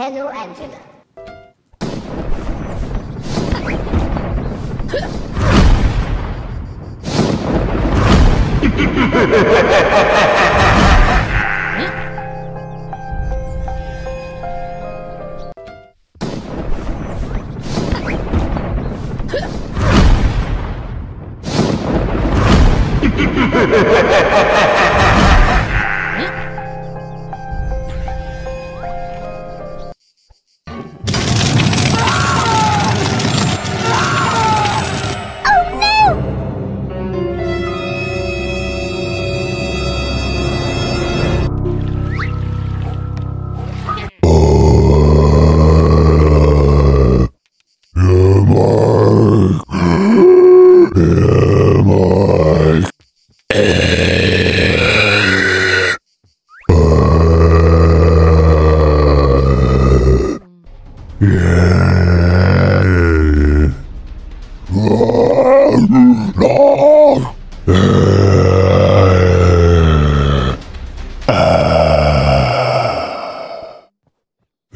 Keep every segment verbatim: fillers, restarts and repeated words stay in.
Hello, Angela.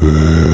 Uh...